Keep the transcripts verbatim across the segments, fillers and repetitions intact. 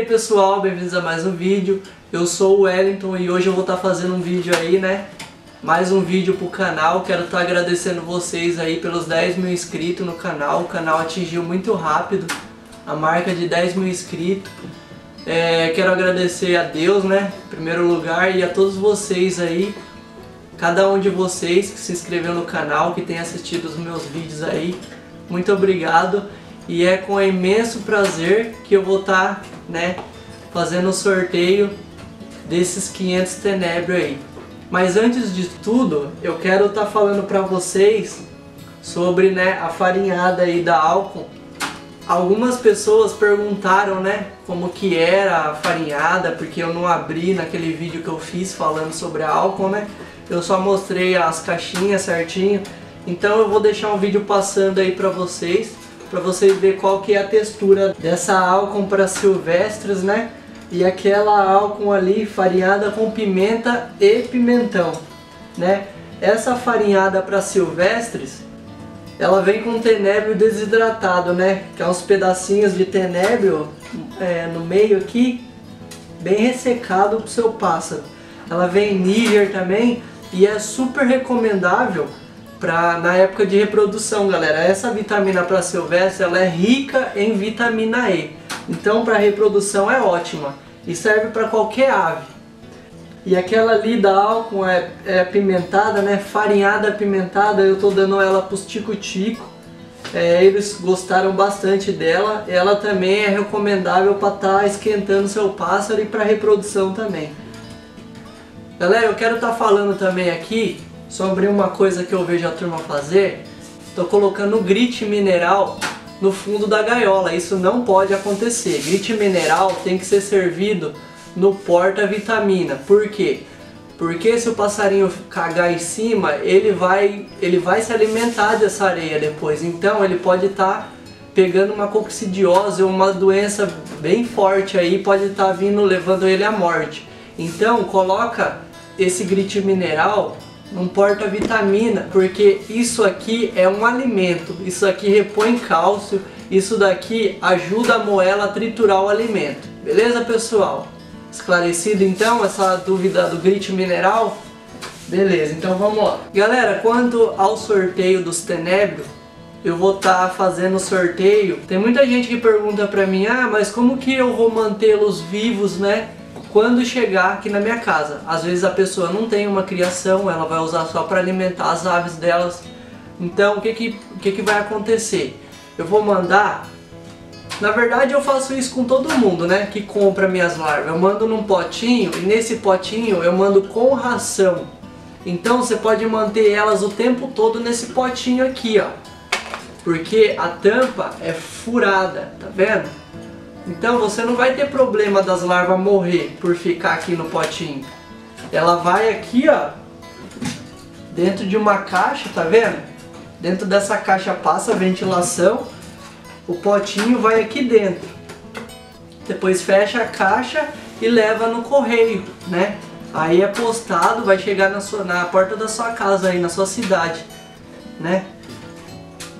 aí pessoal, bem-vindos a mais um vídeo. Eu sou o Wellington e hoje eu vou estar tá fazendo um vídeo aí, né? Mais um vídeo pro canal. Quero estar tá agradecendo vocês aí pelos dez mil inscritos no canal. O canal atingiu muito rápido a marca de dez mil inscritos. É, quero agradecer a Deus, né? Em primeiro lugar, e a todos vocês aí. Cada um de vocês que se inscreveu no canal, que tem assistido os meus vídeos aí. Muito obrigado. E é com imenso prazer que eu vou estar, tá, né, fazendo o sorteio desses quinhentos Tenébrios aí. Mas antes de tudo, eu quero estar tá falando para vocês sobre, né, a farinhada aí da Alcon. Algumas pessoas perguntaram, né, como que era a farinhada, porque eu não abri naquele vídeo que eu fiz falando sobre a Alcon, né? Eu só mostrei as caixinhas certinho. Então eu vou deixar um vídeo passando aí para vocês, para vocês verem qual que é a textura dessa Alcon para silvestres, né? E aquela Alcon ali farinhada com pimenta e pimentão, né? Essa farinhada para silvestres, ela vem com tenébrio desidratado, né? Que é uns pedacinhos de tenébrio é, no meio aqui, bem ressecado pro seu pássaro. Ela vem em níger também e é super recomendável pra, na época de reprodução, galera. Essa vitamina para silvestre, ela é rica em vitamina E. Então para reprodução é ótima e serve para qualquer ave. E aquela ali da Alcon é, é apimentada, né? Farinhada apimentada, eu tô dando ela pros tico-tico. É, eles gostaram bastante dela. Ela também é recomendável para estar esquentando seu pássaro e para reprodução também. Galera, eu quero estar falando também aqui sobre uma coisa que eu vejo a turma fazer. Tô colocando grit mineral no fundo da gaiola. Isso não pode acontecer. Grit mineral tem que ser servido no porta-vitamina. Por quê? Porque se o passarinho cagar em cima, ele vai, ele vai se alimentar dessa areia depois. Então ele pode estar tá pegando uma coccidiose ou uma doença bem forte aí, pode estar tá vindo levando ele à morte. Então coloca esse grit mineral num porta-vitamina, porque isso aqui é um alimento, isso aqui repõe cálcio, isso daqui ajuda a moela a triturar o alimento. Beleza, pessoal? Esclarecido então essa dúvida do grit mineral? Beleza, então vamos lá. Galera, quanto ao sorteio dos tenébrios, eu vou estar tá fazendo o sorteio. Tem muita gente que pergunta pra mim, ah, mas como que eu vou mantê-los vivos, né, quando chegar aqui na minha casa? Às vezes a pessoa não tem uma criação, ela vai usar só para alimentar as aves delas. Então o que que, que que vai acontecer? Eu vou mandar... Na verdade eu faço isso com todo mundo, né, que compra minhas larvas. Eu mando num potinho e nesse potinho eu mando com ração. Então você pode manter elas o tempo todo nesse potinho aqui, ó, porque a tampa é furada, tá vendo? Então você não vai ter problema das larvas morrer por ficar aqui no potinho. Ela vai aqui, ó, dentro de uma caixa, tá vendo? Dentro dessa caixa passa a ventilação. O potinho vai aqui dentro, depois fecha a caixa e leva no correio, né? Aí é postado, vai chegar na, sua, na porta da sua casa aí, na sua cidade, né?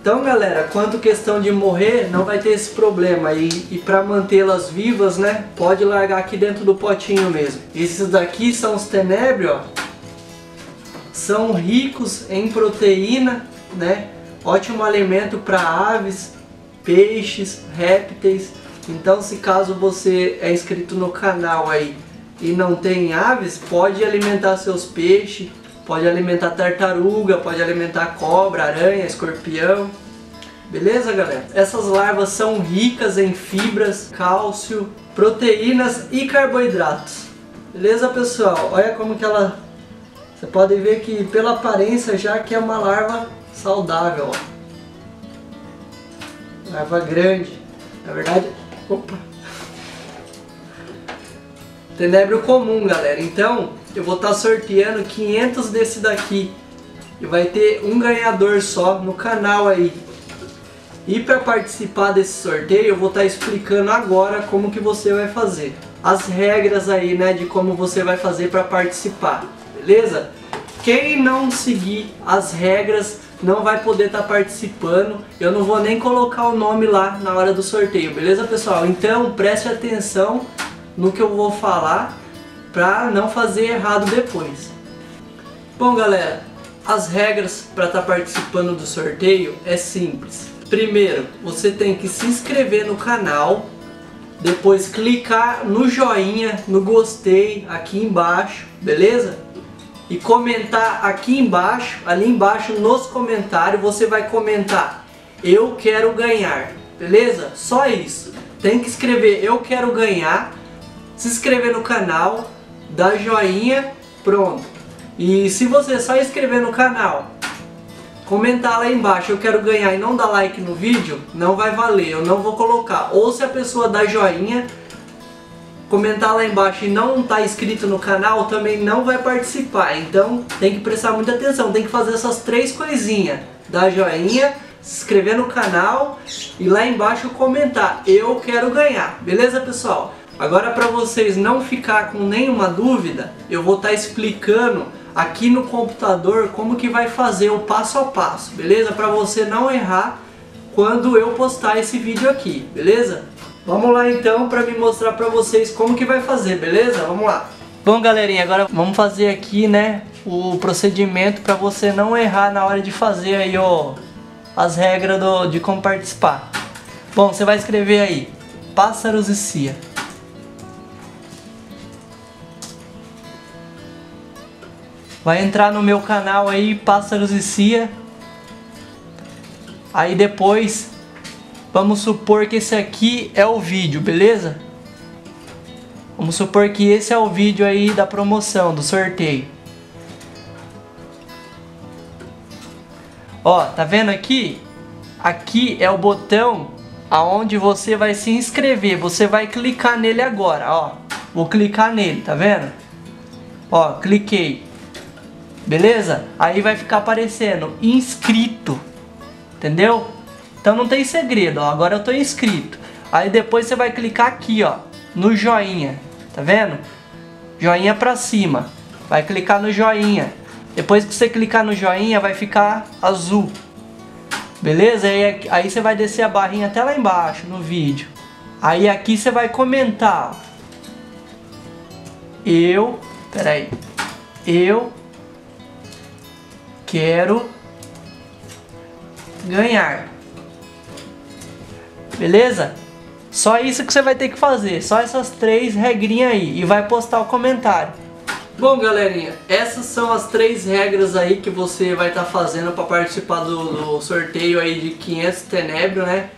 Então galera, quanto questão de morrer, não vai ter esse problema. E, e para mantê-las vivas, né, pode largar aqui dentro do potinho mesmo. Esses daqui são os tenébrios, ó. São ricos em proteína, né? Ótimo alimento para aves, peixes, répteis. Então se caso você é inscrito no canal aí e não tem aves, pode alimentar seus peixes, pode alimentar tartaruga, pode alimentar cobra, aranha, escorpião. Beleza, galera? Essas larvas são ricas em fibras, cálcio, proteínas e carboidratos. Beleza, pessoal? Olha como que ela... Você pode ver que pela aparência já que é uma larva saudável, ó. Larva grande, na verdade, opa, tenébrio comum, galera. Então eu vou estar tá sorteando quinhentos desse daqui e vai ter um ganhador só no canal aí. E para participar desse sorteio eu vou estar tá explicando agora como que você vai fazer, as regras aí, né, de como você vai fazer para participar, beleza? Quem não seguir as regras não vai poder estar participando. Eu não vou nem colocar o nome lá na hora do sorteio, beleza, pessoal? Então preste atenção no que eu vou falar para não fazer errado depois. Bom, galera, as regras para estar participando do sorteio é simples. Primeiro, você tem que se inscrever no canal, depois clicar no joinha, no gostei aqui embaixo, beleza? E comentar aqui embaixo, ali embaixo nos comentários, você vai comentar eu quero ganhar, beleza? Só isso. Tem que escrever eu quero ganhar, se inscrever no canal, dar joinha, pronto. E se você só inscrever no canal, comentar lá embaixo eu quero ganhar e não dar like no vídeo, não vai valer, eu não vou colocar. Ou se a pessoa dá joinha, comentar lá embaixo e não tá inscrito no canal, também não vai participar. Então tem que prestar muita atenção, tem que fazer essas três coisinhas: dar joinha, se inscrever no canal e lá embaixo comentar eu quero ganhar, beleza, pessoal? Agora, para vocês não ficar com nenhuma dúvida, eu vou estar explicando aqui no computador como que vai fazer o passo a passo, beleza? Para você não errar quando eu postar esse vídeo aqui, beleza? Vamos lá então para me mostrar para vocês como que vai fazer, beleza? Vamos lá. Bom, galerinha, agora vamos fazer aqui, né, o procedimento para você não errar na hora de fazer aí, ó, as regras do, de como participar. Bom, você vai escrever aí Pássaros e Cia. Vai entrar no meu canal aí, Pássaros e Cia. Aí depois, vamos supor que esse aqui é o vídeo, beleza? Vamos supor que esse é o vídeo aí da promoção, do sorteio. Ó, tá vendo aqui? Aqui é o botão aonde você vai se inscrever. Você vai clicar nele agora, ó. Vou clicar nele, tá vendo? Ó, cliquei. Beleza? Aí vai ficar aparecendo inscrito, entendeu? Então não tem segredo, ó, agora eu tô inscrito. Aí depois você vai clicar aqui, ó, no joinha, tá vendo? Joinha pra cima, vai clicar no joinha. Depois que você clicar no joinha vai ficar azul, beleza? Aí, aí você vai descer a barrinha até lá embaixo no vídeo. Aí aqui você vai comentar, ó. Eu, peraí, eu... quero ganhar, beleza? Só isso que você vai ter que fazer, só essas três regrinhas aí, e vai postar o comentário. Bom, galerinha, essas são as três regras aí que você vai estar tá fazendo para participar do, do sorteio aí de quinhentos Tenébrio, né?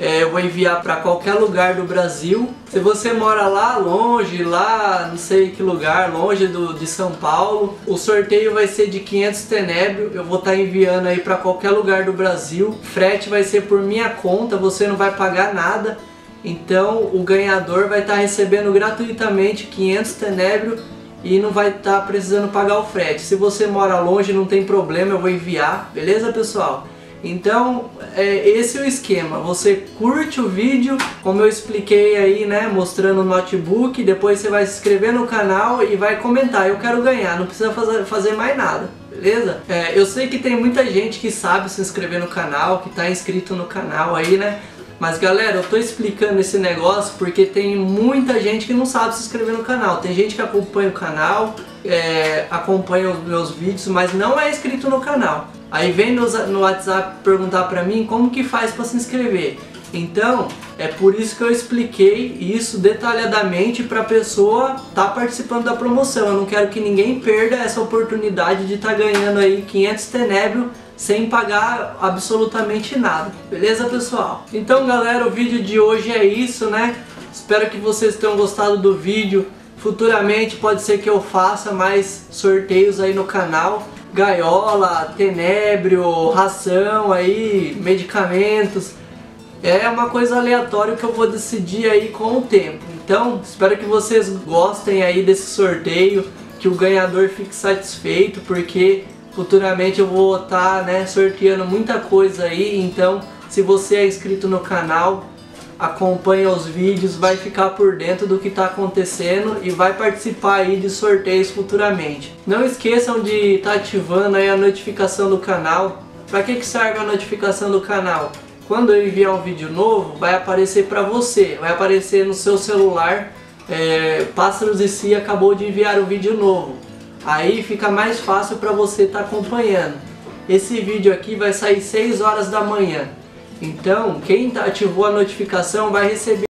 É, eu vou enviar para qualquer lugar do Brasil. Se você mora lá longe, lá não sei que lugar, longe do, de São Paulo, o sorteio vai ser de quinhentos Tenébrio. Eu vou estar tá enviando aí para qualquer lugar do Brasil. Frete vai ser por minha conta, você não vai pagar nada. Então o ganhador vai estar tá recebendo gratuitamente quinhentos Tenébrio e não vai estar tá precisando pagar o frete. Se você mora longe, não tem problema, eu vou enviar, beleza, pessoal? Então, é, esse é o esquema. Você curte o vídeo, como eu expliquei aí, né, mostrando o notebook. Depois você vai se inscrever no canal e vai comentar, eu quero ganhar, não precisa fazer, fazer mais nada, beleza? É, eu sei que tem muita gente que sabe se inscrever no canal, que tá inscrito no canal aí, né? Mas, galera, eu tô explicando esse negócio porque tem muita gente que não sabe se inscrever no canal. Tem gente que acompanha o canal, é, acompanha os meus vídeos, mas não é inscrito no canal. Aí vem no, no WhatsApp perguntar pra mim como que faz pra se inscrever. Então, é por isso que eu expliquei isso detalhadamente pra pessoa tá participando da promoção. Eu não quero que ninguém perda essa oportunidade de tá ganhando aí quinhentos Tenébrio sem pagar absolutamente nada, beleza, pessoal? Então, galera, o vídeo de hoje é isso, né? Espero que vocês tenham gostado do vídeo. Futuramente pode ser que eu faça mais sorteios aí no canal. Gaiola, tenébrio, ração aí, medicamentos. É uma coisa aleatória que eu vou decidir aí com o tempo. Então, espero que vocês gostem aí desse sorteio, que o ganhador fique satisfeito, porque futuramente eu vou estar, né, sorteando muita coisa aí. Então, se você é inscrito no canal, acompanha os vídeos, vai ficar por dentro do que está acontecendo e vai participar aí de sorteios futuramente. Não esqueçam de estar ativando aí a notificação do canal Para que que serve a notificação do canal? Quando eu enviar um vídeo novo, vai aparecer para você, vai aparecer no seu celular, é, Pássaros e Cia acabou de enviar um vídeo novo. Aí fica mais fácil para você estar acompanhando. Esse vídeo aqui vai sair seis horas da manhã. Então, quem ativou a notificação vai receber